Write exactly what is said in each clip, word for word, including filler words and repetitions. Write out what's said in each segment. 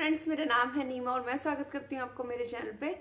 Friends, मेरा नाम है नीमा और मैं स्वागत करती हूँ आपको मेरे चैनल पे।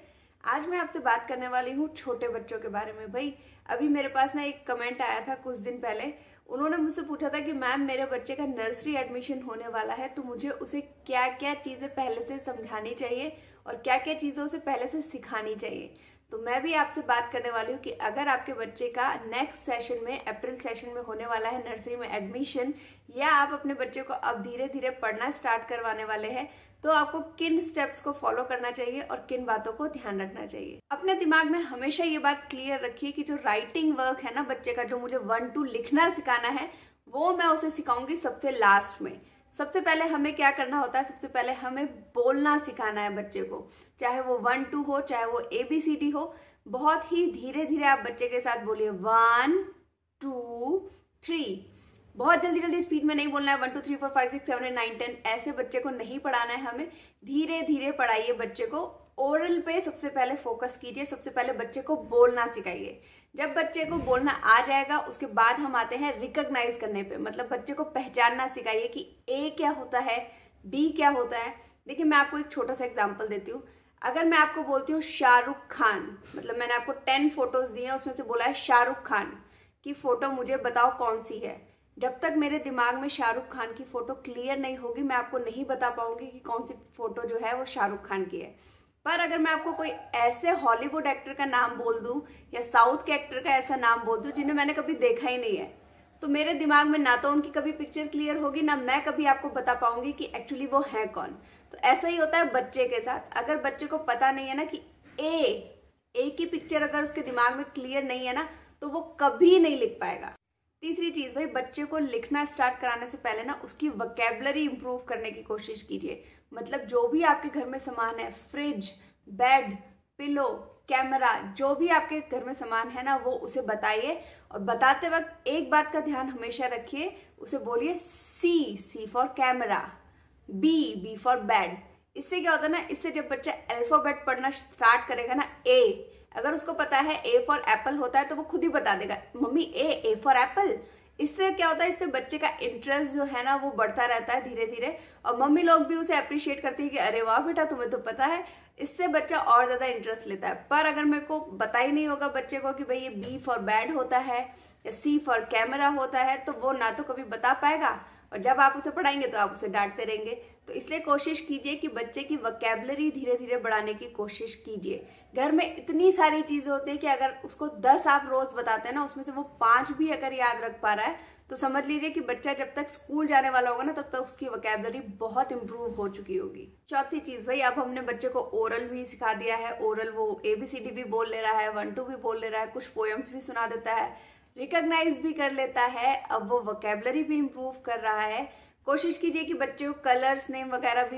आज मैं आपसे बात करने वाली हूँ छोटे बच्चों के बारे में। भाई अभी मेरे पास ना एक कमेंट आया था कुछ दिन पहले, उन्होंने मुझसे पूछा था कि मैम मेरे बच्चे का नर्सरी एडमिशन होने वाला है तो मुझे उसे क्या क्या चीज़ें पहले से समझानी चाहिए और क्या क्या चीज़ें उसे पहले से सिखानी चाहिए। तो मैं भी आपसे बात करने वाली हूँ कि अगर आपके बच्चे का नेक्स्ट सेशन में, अप्रैल सेशन में होने वाला है नर्सरी में एडमिशन, या आप अपने बच्चे को अब धीरे धीरे पढ़ना स्टार्ट करवाने वाले हैं तो आपको किन स्टेप्स को फॉलो करना चाहिए और किन बातों को ध्यान रखना चाहिए। अपने दिमाग में हमेशा ये बात क्लियर रखिए कि जो राइटिंग वर्क है ना बच्चे का, जो मुझे वन टू लिखना सिखाना है वो मैं उसे सिखाऊंगी सबसे लास्ट में। सबसे पहले हमें क्या करना होता है, सबसे पहले हमें बोलना सिखाना है बच्चे को, चाहे वो वन टू हो, चाहे वो ए बी सी डी हो। बहुत ही धीरे धीरे आप बच्चे के साथ बोलिए वन टू थ्री, बहुत जल्दी जल्दी स्पीड में नहीं बोलना है। One two three four five six seven eight nine ten, ऐसे बच्चे को नहीं पढ़ाना है हमें। धीरे धीरे पढ़ाइए बच्चे को। ओरल पे सबसे पहले फोकस कीजिए, सबसे पहले बच्चे को बोलना सिखाइए। जब बच्चे को बोलना आ जाएगा उसके बाद हम आते हैं रिकॉग्नाइज करने पे, मतलब बच्चे को पहचानना सिखाइए कि ए क्या होता है, बी क्या होता है। देखिए मैं आपको एक छोटा सा एग्जांपल देती हूँ। अगर मैं आपको बोलती हूँ शाहरुख खान, मतलब मैंने आपको टेन फोटोज दी हैं उसमें से बोला है शाहरुख खान की फोटो मुझे बताओ कौन सी है। जब तक मेरे दिमाग में शाहरुख खान की फोटो क्लियर नहीं होगी मैं आपको नहीं बता पाऊंगी कि कौन सी फोटो जो है वो शाहरुख खान की है। पर अगर मैं आपको कोई ऐसे हॉलीवुड एक्टर का नाम बोल दूं या साउथ के एक्टर का ऐसा नाम बोल दूं जिन्हें मैंने कभी देखा ही नहीं है, तो मेरे दिमाग में ना तो उनकी कभी पिक्चर क्लियर होगी ना मैं कभी आपको बता पाऊंगी कि एक्चुअली वो हैं कौन। तो ऐसा ही होता है बच्चे के साथ। अगर बच्चे को पता नहीं है ना कि ए ए की पिक्चर अगर उसके दिमाग में क्लियर नहीं है ना तो वो कभी नहीं लिख पाएगा। तीसरी चीज भाई, बच्चे को लिखना स्टार्ट कराने से पहले ना उसकी वोकैबुलरी इंप्रूव करने की कोशिश कीजिए। मतलब जो भी आपके घर में सामान है, फ्रिज, बेड, पिलो, कैमरा, जो भी आपके घर में सामान है ना वो उसे बताइए। और बताते वक्त एक बात का ध्यान हमेशा रखिए, उसे बोलिए C, C for camera, B, B for bed. इससे क्या होता है ना, इससे जब बच्चा अल्फाबेट पढ़ना स्टार्ट करेगा ना, ए अगर उसको पता है ए फॉर एप्पल होता है तो वो खुद ही बता देगा mummy A, A for apple. इससे क्या होता है, इससे बच्चे का इंटरेस्ट जो है ना वो बढ़ता रहता है धीरे धीरे, और मम्मी लोग भी उसे अप्रिशिएट करती है कि अरे वाह बेटा तुम्हें तो पता है। इससे बच्चा और ज़्यादा इंटरेस्ट लेता है। पर अगर मेरे को पता ही नहीं होगा बच्चे को कि भाई ये बी फॉर बैड होता है या सी फॉर कैमरा होता है, तो वो ना तो कभी बता पाएगा और जब आप उसे पढ़ाएंगे तो आप उसे डांटते रहेंगे। तो इसलिए कोशिश कीजिए कि बच्चे की वोकैबुलरी धीरे धीरे बढ़ाने की कोशिश कीजिए। घर में इतनी सारी चीज़ें होती हैं कि अगर उसको दस आप रोज़ बताते हैं ना उसमें से वो पाँच भी अगर याद रख पा रहा है तो समझ लीजिए कि बच्चा जब तक स्कूल जाने वाला होगा ना तब तक उसकी वोकैबुलरी बहुत इंप्रूव हो चुकी होगी। चौथी चीज़ भाई, अब हमने बच्चे को ओरल भी सिखा दिया है। ओरल वो ए बी सी डी भी बोल ले रहा है, वन टू भी बोल ले रहा है, कुछ पोएम्स भी सुना देता है, रिकॉग्नाइज भी कर लेता है, अब वो वोकैबुलरी भी इम्प्रूव कर रहा है। कोशिश कीजिए कि बच्चे को कलर्स, नेम वगैरह भी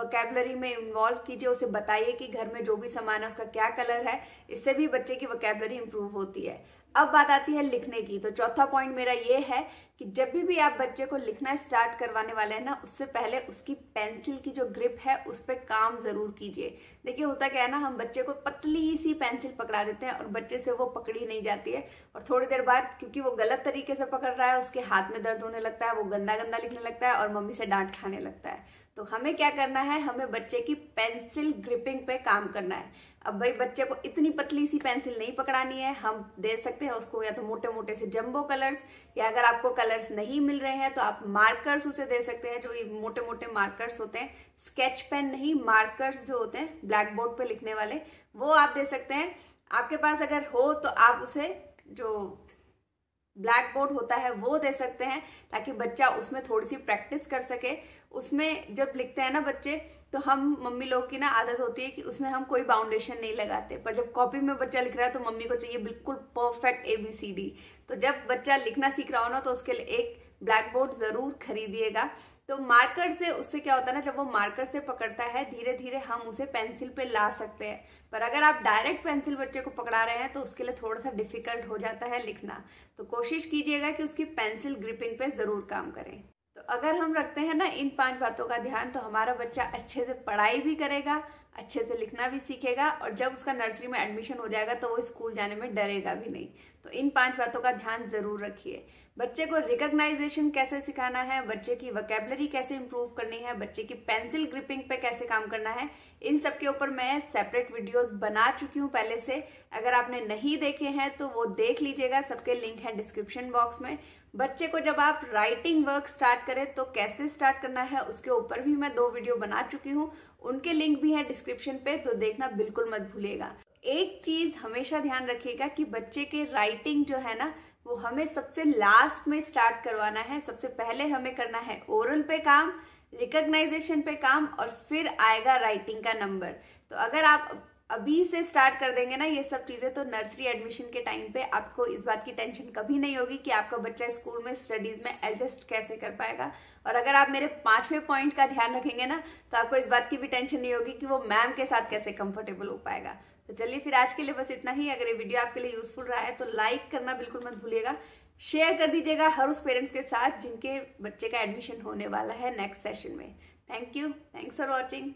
वोकैबुलरी में इन्वॉल्व कीजिए। उसे बताइए कि घर में जो भी सामान है उसका क्या कलर है। इससे भी बच्चे की वोकैबुलरी इम्प्रूव होती है। अब बात आती है लिखने की। तो चौथा पॉइंट मेरा ये है कि जब भी भी आप बच्चे को लिखना स्टार्ट करवाने वाले हैं ना उससे पहले उसकी पेंसिल की जो ग्रिप है उस पर काम ज़रूर कीजिए। देखिए होता क्या है ना, हम बच्चे को पतली सी पेंसिल पकड़ा देते हैं और बच्चे से वो पकड़ी नहीं जाती है और थोड़ी देर बाद क्योंकि वो गलत तरीके से पकड़ रहा है उसके हाथ में दर्द होने लगता है, वो गंदा गंदा लिखने लगता है और मम्मी से डांट खाने लगता है। तो हमें क्या करना है, हमें बच्चे की पेंसिल ग्रिपिंग पे काम करना है। अब भाई बच्चे को इतनी पतली सी पेंसिल नहीं पकड़ानी है। हम दे सकते हैं उसको या तो मोटे मोटे से जंबो कलर्स, या अगर आपको कलर्स नहीं मिल रहे हैं तो आप मार्कर्स उसे दे सकते हैं। जो ये मोटे मोटे मार्कर्स होते हैं, स्केच पेन नहीं, मार्कर्स जो होते हैं ब्लैक बोर्ड पे लिखने वाले, वो आप दे सकते हैं। आपके पास अगर हो तो आप उसे जो ब्लैक बोर्ड होता है वो दे सकते हैं ताकि बच्चा उसमें थोड़ी सी प्रैक्टिस कर सके। उसमें जब लिखते हैं ना बच्चे तो हम मम्मी लोग की ना आदत होती है कि उसमें हम कोई बाउंडेशन नहीं लगाते, पर जब कॉपी में बच्चा लिख रहा है तो मम्मी को चाहिए बिल्कुल perfect A B C D. तो जब बच्चा लिखना सीख रहा हो ना तो उसके लिए एक ब्लैक बोर्ड ज़रूर खरीदिएगा। तो मार्कर से उससे क्या होता है ना, जब वो मार्कर से पकड़ता है धीरे धीरे हम उसे पेंसिल पे ला सकते हैं। पर अगर आप डायरेक्ट पेंसिल बच्चे को पकड़ा रहे हैं तो उसके लिए थोड़ा सा डिफिकल्ट हो जाता है लिखना। तो कोशिश कीजिएगा कि उसकी पेंसिल ग्रिपिंग पे ज़रूर काम करें। तो अगर हम रखते हैं ना इन पांच बातों का ध्यान तो हमारा बच्चा अच्छे से पढ़ाई भी करेगा, अच्छे से लिखना भी सीखेगा और जब उसका नर्सरी में एडमिशन हो जाएगा तो वो स्कूल जाने में डरेगा भी नहीं। तो इन पांच बातों का ध्यान जरूर रखिए। बच्चे को रिकॉग्नाइजेशन कैसे सिखाना है, बच्चे की वोकैबुलरी कैसे इंप्रूव करनी है, बच्चे की पेंसिल ग्रिपिंग पे कैसे काम करना है, इन सब के ऊपर मैं सेपरेट वीडियोस बना चुकी हूँ पहले से। अगर आपने नहीं देखे हैं तो वो देख लीजिएगा, सबके लिंक है डिस्क्रिप्शन बॉक्स में। बच्चे को जब आप राइटिंग वर्क स्टार्ट करें तो कैसे स्टार्ट करना है उसके ऊपर भी मैं दो वीडियो बना चुकी हूँ, उनके लिंक भी हैं डिस्क्रिप्शन पे, तो देखना बिल्कुल मत भूलिएगा। एक चीज हमेशा ध्यान रखिएगा कि बच्चे के राइटिंग जो है ना वो हमें सबसे लास्ट में स्टार्ट करवाना है। सबसे पहले हमें करना है ओरल पे काम, रिकॉग्नाइजेशन पे काम, और फिर आएगा राइटिंग का नंबर। तो अगर आप अभी से स्टार्ट कर देंगे ना ये सब चीजें तो नर्सरी एडमिशन के टाइम पे आपको इस बात की टेंशन कभी नहीं होगी कि आपका बच्चा स्कूल में स्टडीज में एडजस्ट कैसे कर पाएगा। और अगर आप मेरे पांचवें पॉइंट का ध्यान रखेंगे ना तो आपको इस बात की भी टेंशन नहीं होगी कि वो मैम के साथ कैसे कंफर्टेबल हो पाएगा। तो चलिए फिर आज के लिए बस इतना ही। अगर ये वीडियो आपके लिए यूजफुल रहा है तो लाइक करना बिल्कुल मत भूलिएगा, शेयर कर दीजिएगा हर उस पेरेंट्स के साथ जिनके बच्चे का एडमिशन होने वाला है नेक्स्ट सेशन में। Thank you, thanks for watching.